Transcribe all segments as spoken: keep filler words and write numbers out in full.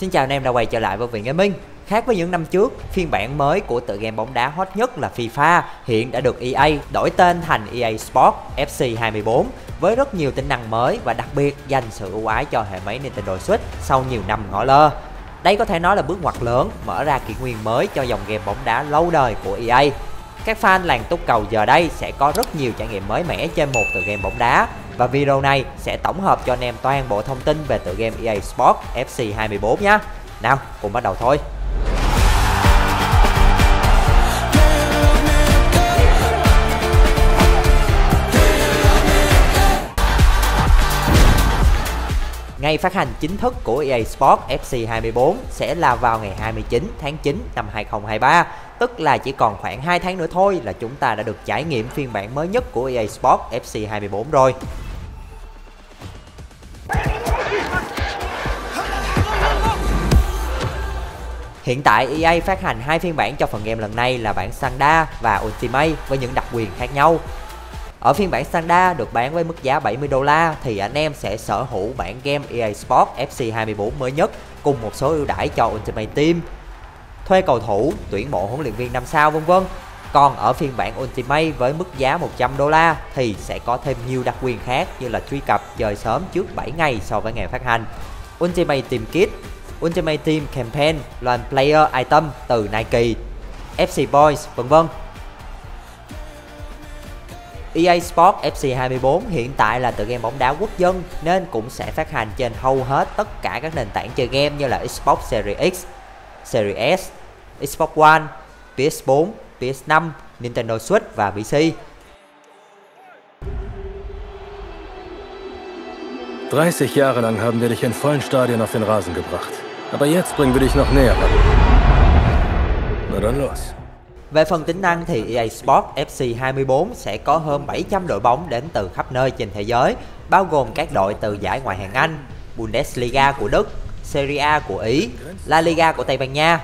Xin chào anh em đã quay trở lại với Học Viện Gaming. Khác với những năm trước, phiên bản mới của tựa game bóng đá hot nhất là FIFA hiện đã được e a đổi tên thành e a Sports ép xê hai mươi bốn với rất nhiều tính năng mới và đặc biệt dành sự ưu ái cho hệ máy Nintendo Switch sau nhiều năm ngỏ lơ. Đây có thể nói là bước ngoặt lớn mở ra kỷ nguyên mới cho dòng game bóng đá lâu đời của e a. Các fan làng túc cầu giờ đây sẽ có rất nhiều trải nghiệm mới mẻ trên một tựa game bóng đá. Và video này sẽ tổng hợp cho anh em toàn bộ thông tin về tựa game e a Sports ép xê hai mươi bốn nhé. Nào, cùng bắt đầu thôi. Ngày phát hành chính thức của e a Sports ép xê hai mươi bốn sẽ là vào ngày hai mươi chín tháng chín năm hai nghìn không trăm hai mươi ba, tức là chỉ còn khoảng hai tháng nữa thôi là chúng ta đã được trải nghiệm phiên bản mới nhất của e a Sports ép xê hai mươi bốn rồi. Hiện tại e a phát hành hai phiên bản cho phần game lần này là bản Standard và Ultimate với những đặc quyền khác nhau. Ở phiên bản Standard được bán với mức giá bảy mươi đô la thì anh em sẽ sở hữu bản game e a Sports ép xê hai mươi bốn mới nhất cùng một số ưu đãi cho Ultimate Team, thuê cầu thủ, tuyển mộ huấn luyện viên năm sao vân vân. Còn ở phiên bản Ultimate với mức giá một trăm đô la thì sẽ có thêm nhiều đặc quyền khác như là truy cập chơi sớm trước bảy ngày so với ngày phát hành, Ultimate Team Kit, Ultimate Team Campaign, loan player item từ Nike, ép xê Boys vân vân. e a Sports ép xê hai mươi bốn hiện tại là tựa game bóng đá quốc dân nên cũng sẽ phát hành trên hầu hết tất cả các nền tảng chơi game như là Xbox Series X, Series S, Xbox One, P S bốn, P S năm, Nintendo Switch và P C. dreißig Jahre lang haben wir dich in vollen Stadien auf den Rasen gebracht. Aber jetzt bringen wir dich noch näher. Na dann los. Về phần tính năng thì e a Sports ép xê hai mươi bốn sẽ có hơn bảy trăm đội bóng đến từ khắp nơi trên thế giới, bao gồm các đội từ giải ngoại hạng Anh, Bundesliga của Đức, Serie A của Ý, La Liga của Tây Ban Nha.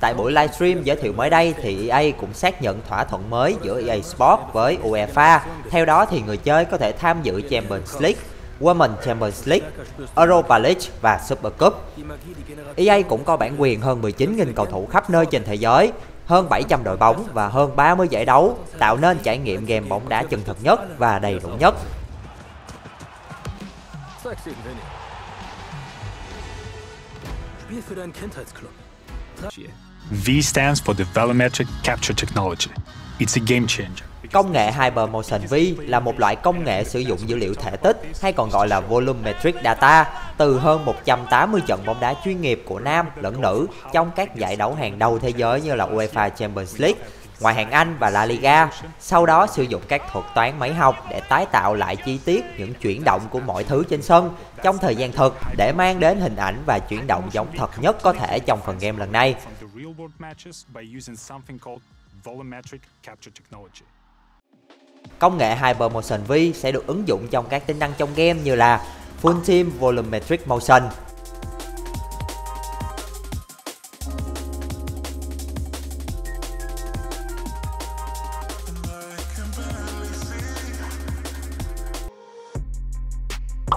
Tại buổi livestream giới thiệu mới đây thì e a cũng xác nhận thỏa thuận mới giữa e a Sports với UEFA. Theo đó thì người chơi có thể tham dự Champions League, Women's Champions League, Europa League và Super Cup. e a cũng có bản quyền hơn mười chín nghìn cầu thủ khắp nơi trên thế giới, hơn bảy trăm đội bóng và hơn ba mươi giải đấu, tạo nên trải nghiệm game bóng đá chân thực nhất và đầy đủ nhất. V stands for the Volumetric Capture Technology. It's a game changer. Công nghệ HyperMotion V là một loại công nghệ sử dụng dữ liệu thể tích hay còn gọi là Volumetric Data từ hơn một trăm tám mươi trận bóng đá chuyên nghiệp của nam lẫn nữ trong các giải đấu hàng đầu thế giới như là UEFA Champions League, ngoại hạng Anh và La Liga. Sau đó sử dụng các thuật toán máy học để tái tạo lại chi tiết những chuyển động của mọi thứ trên sân trong thời gian thực để mang đến hình ảnh và chuyển động giống thật nhất có thể trong phần game lần này. Công nghệ HyperMotion V sẽ được ứng dụng trong các tính năng trong game như là Full Team Volumetric Motion,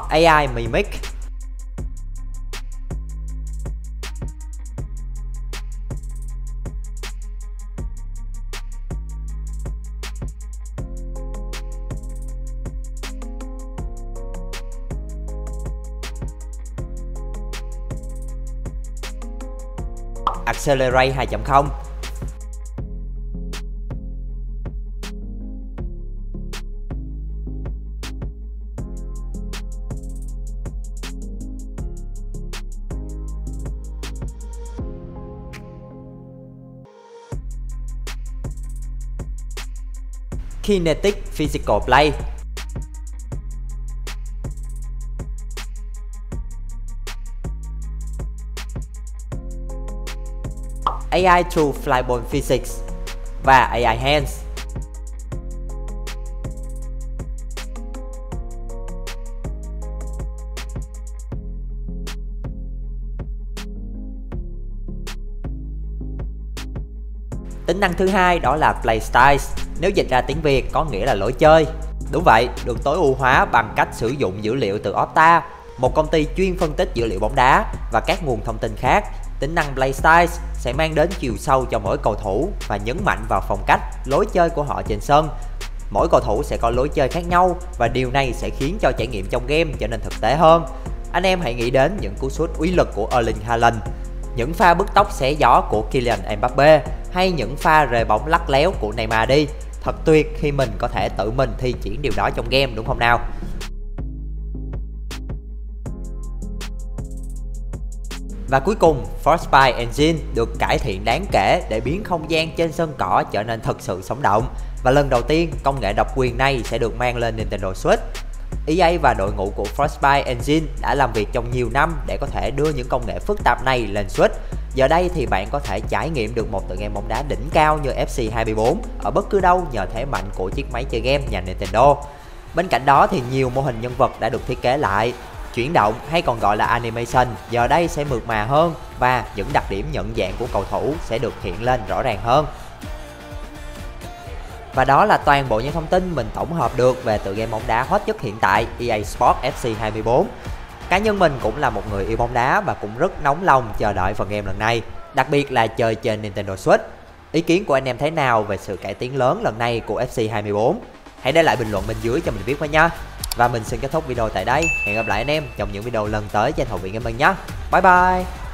a i Mimic, Accelerate hai chấm không, Kinetic Physical Play, a i True FlyBorn Physics và a i Hands. Tính năng thứ hai đó là Playstyles, nếu dịch ra tiếng Việt có nghĩa là lối chơi. Đúng vậy, được tối ưu hóa bằng cách sử dụng dữ liệu từ Opta. một công ty chuyên phân tích dữ liệu bóng đá và các nguồn thông tin khác. Tính năng Playstyles sẽ mang đến chiều sâu cho mỗi cầu thủ và nhấn mạnh vào phong cách, lối chơi của họ trên sân. Mỗi cầu thủ sẽ có lối chơi khác nhau và điều này sẽ khiến cho trải nghiệm trong game trở nên thực tế hơn. Anh em hãy nghĩ đến những cú sút uy lực của Erling Haaland, những pha bứt tốc xé gió của Kylian Mbappe hay những pha rời bóng lắc léo của Neymar đi. Thật tuyệt khi mình có thể tự mình thi triển điều đó trong game, đúng không nào? Và cuối cùng, Frostbite Engine được cải thiện đáng kể để biến không gian trên sân cỏ trở nên thật sự sống động. Và lần đầu tiên, công nghệ độc quyền này sẽ được mang lên Nintendo Switch. e a và đội ngũ của Frostbite Engine đã làm việc trong nhiều năm để có thể đưa những công nghệ phức tạp này lên Switch. Giờ đây thì bạn có thể trải nghiệm được một tựa game bóng đá đỉnh cao như F C hai mươi bốn ở bất cứ đâu nhờ thế mạnh của chiếc máy chơi game nhà Nintendo. Bên cạnh đó thì nhiều mô hình nhân vật đã được thiết kế lại. Chuyển động hay còn gọi là animation giờ đây sẽ mượt mà hơn và những đặc điểm nhận dạng của cầu thủ sẽ được hiện lên rõ ràng hơn. Và đó là toàn bộ những thông tin mình tổng hợp được về tựa game bóng đá hot nhất hiện tại e a Sports F C hai mươi bốn. Cá nhân mình cũng là một người yêu bóng đá và cũng rất nóng lòng chờ đợi phần game lần này, đặc biệt là chơi trên Nintendo Switch. Ý kiến của anh em thế nào về sự cải tiến lớn lần này của F C hai mươi bốn? Hãy để lại bình luận bên dưới cho mình biết với nha. Và mình xin kết thúc video tại đây. Hẹn gặp lại anh em trong những video lần tới trên Học Viện Gaming nhé. Bye bye.